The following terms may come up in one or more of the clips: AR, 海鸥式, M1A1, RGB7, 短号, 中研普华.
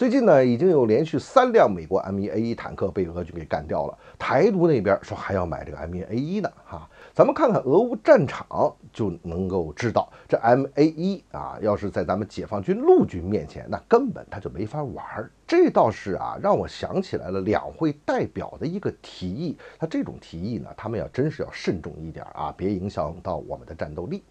最近呢，已经有连续3辆美国 M1A1 坦克被俄军给干掉了。台独那边说还要买这个 M1A1 呢，哈。咱们看看俄乌战场就能够知道，这 M1A1 啊，要是在咱们解放军陆军面前，那根本他就没法玩。这倒是啊，让我想起来了两会代表的一个提议。他这种提议呢，他们要真是要慎重一点啊，别影响到我们的战斗力。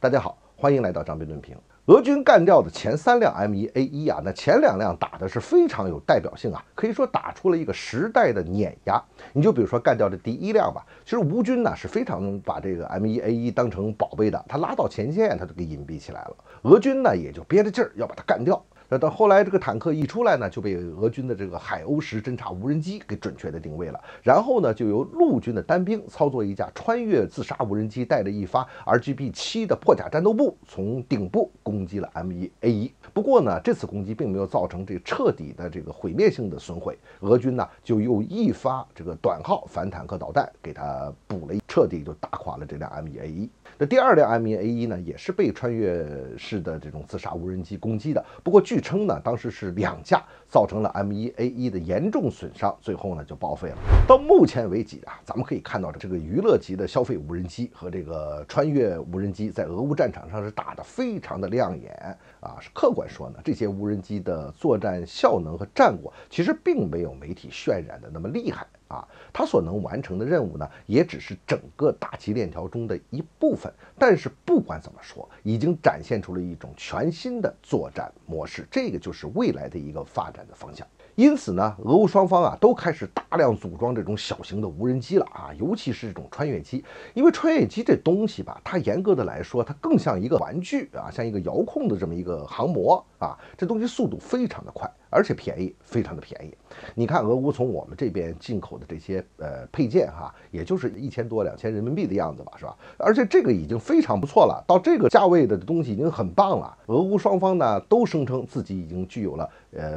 大家好，欢迎来到张斌论评。 俄军干掉的前3辆 M1A1 啊，那前2辆打的是非常有代表性啊，可以说打出了一个时代的碾压。你就比如说干掉的第1辆吧，其实吴军呢是非常把这个 M1A1 当成宝贝的，他拉到前线他就给隐蔽起来了，俄军呢也就憋着劲儿要把他干掉。 那到后来，这个坦克一出来呢，就被俄军的这个海鸥式侦察无人机给准确的定位了。然后呢，就由陆军的单兵操作一架穿越自杀无人机，带着一发 RGB7 的破甲战斗部，从顶部攻击了 M1A1。不过呢，这次攻击并没有造成这彻底的这个毁灭性的损毁。俄军呢，就用一发这个短号反坦克导弹给它补了，彻底就打垮了这辆 M1A1。 那第2辆 M1A1 呢，也是被穿越式的这种自杀无人机攻击的。不过据称呢，当时是2架，造成了 M1A1 的严重损伤，最后呢就报废了。到目前为止啊，咱们可以看到这个娱乐级的消费无人机和这个穿越无人机在俄乌战场上是打得非常的亮眼啊。是客观说呢，这些无人机的作战效能和战果其实并没有媒体渲染的那么厉害。 啊，他所能完成的任务呢，也只是整个打击链条中的一部分。但是不管怎么说，已经展现出了一种全新的作战模式，这个就是未来的一个发展的方向。因此呢，俄乌双方啊都开始大量组装这种小型的无人机了啊，尤其是这种穿越机，因为穿越机这东西吧，它严格的来说，它更像一个玩具啊，像一个遥控的这么一个航模啊，这东西速度非常的快。 而且便宜，非常的便宜。你看，俄乌从我们这边进口的这些配件哈，也就是1000多、2000人民币的样子吧，是吧？而且这个已经非常不错了，到这个价位的东西已经很棒了。俄乌双方呢都声称自己已经具有了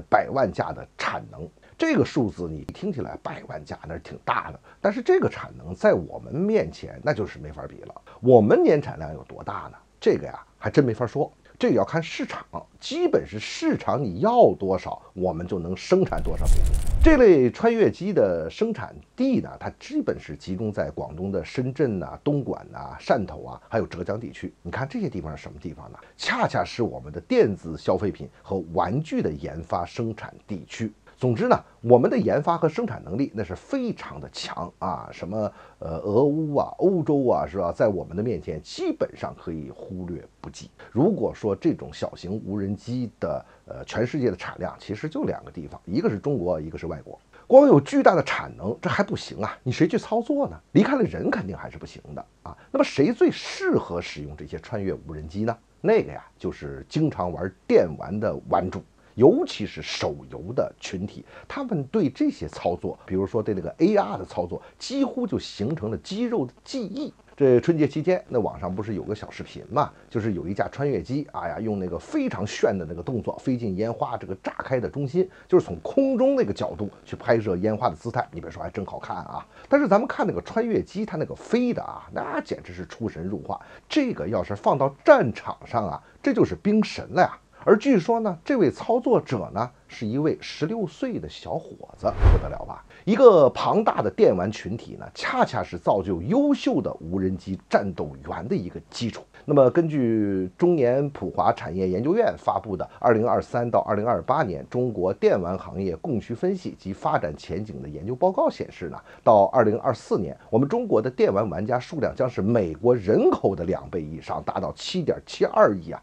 100万架的产能。 这个数字你听起来100万架那是挺大的，但是这个产能在我们面前那就是没法比了。我们年产量有多大呢？这个呀还真没法说，这个要看市场，基本是市场你要多少，我们就能生产多少给你。这类穿越机的生产地呢，它基本是集中在广东的深圳呐、东莞呐、汕头啊，还有浙江地区。你看这些地方是什么地方呢？恰恰是我们的电子消费品和玩具的研发生产地区。 总之呢，我们的研发和生产能力那是非常的强啊，什么俄乌啊、欧洲啊，是吧？在我们的面前基本上可以忽略不计。如果说这种小型无人机的全世界的产量，其实就2个地方，一个是中国，一个是外国。 光有巨大的产能，这还不行啊！你谁去操作呢？离开了人肯定还是不行的啊。那么谁最适合使用这些穿越无人机呢？那个呀，就是经常玩电玩的玩主，尤其是手游的群体，他们对这些操作，比如说对那个 AR 的操作，几乎就形成了肌肉的记忆。 这春节期间，那网上不是有个小视频嘛？就是有一架穿越机，哎呀，用那个非常炫的那个动作飞进烟花这个炸开的中心，就是从空中那个角度去拍摄烟花的姿态。你别说，还真好看啊！但是咱们看那个穿越机，它那个飞的啊，那简直是出神入化。这个要是放到战场上啊，这就是兵神了呀！而据说呢，这位操作者呢。 是一位16岁的小伙子，不得了吧？一个庞大的电玩群体呢，恰恰是造就优秀的无人机战斗员的一个基础。那么，根据中研普华产业研究院发布的2023到2028年中国电玩行业供需分析及发展前景的研究报告显示呢，到2024年，我们中国的电玩玩家数量将是美国人口的2倍以上，达到7.72亿啊！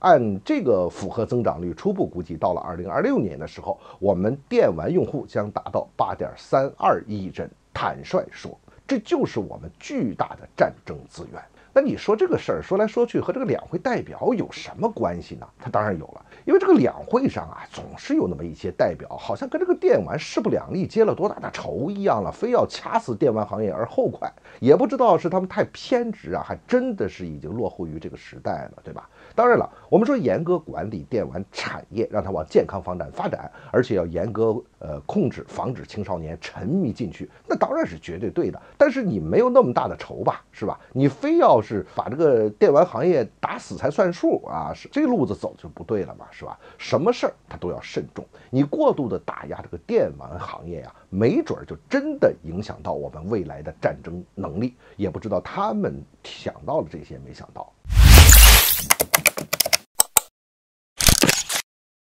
按这个复合增长率，初步估计到了2026年的时候，我们电玩用户将达到8.32亿人。坦率说，这就是我们巨大的战争资源。那你说这个事儿说来说去和这个两会代表有什么关系呢？它当然有了，因为这个两会上啊，总是有那么一些代表，好像跟这个电玩势不两立，结了多大的仇一样了，非要掐死电玩行业而后快。也不知道是他们太偏执啊，还真的是已经落后于这个时代了，对吧？当然了，我们说严格管理电玩产业，让它往健康方向发展，而且要严格控制，防止青少年沉迷进去，那当然是绝对对的。但是你没有那么大的仇吧，是吧？你非要是把这个电玩行业打死才算数啊，是这路子走就不对了嘛，是吧？什么事儿它都要慎重，你过度的打压这个电玩行业呀，没准儿就真的影响到我们未来的战争能力，也不知道他们想到了这些没想到。